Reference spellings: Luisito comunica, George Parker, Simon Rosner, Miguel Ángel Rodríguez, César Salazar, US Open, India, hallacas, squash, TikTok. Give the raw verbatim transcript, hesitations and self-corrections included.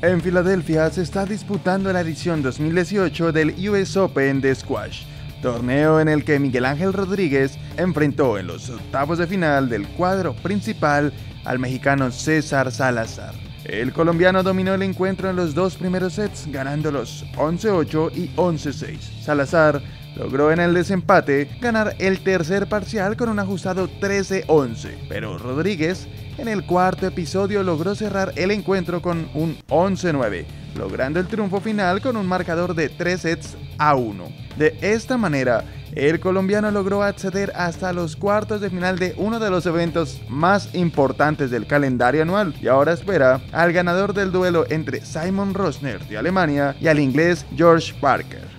En Filadelfia se está disputando la edición dos mil dieciocho del U S Open de squash, torneo en el que Miguel Ángel Rodríguez enfrentó en los octavos de final del cuadro principal al mexicano César Salazar. El colombiano dominó el encuentro en los dos primeros sets, ganándolos once ocho y once seis. Salazar logró en el desempate ganar el tercer parcial con un ajustado trece once, pero Rodríguez en el cuarto episodio logró cerrar el encuentro con un once nueve, logrando el triunfo final con un marcador de tres sets a uno. De esta manera, el colombiano logró acceder hasta los cuartos de final de uno de los eventos más importantes del calendario anual y ahora espera al ganador del duelo entre Simon Rosner de Alemania y al inglés George Parker.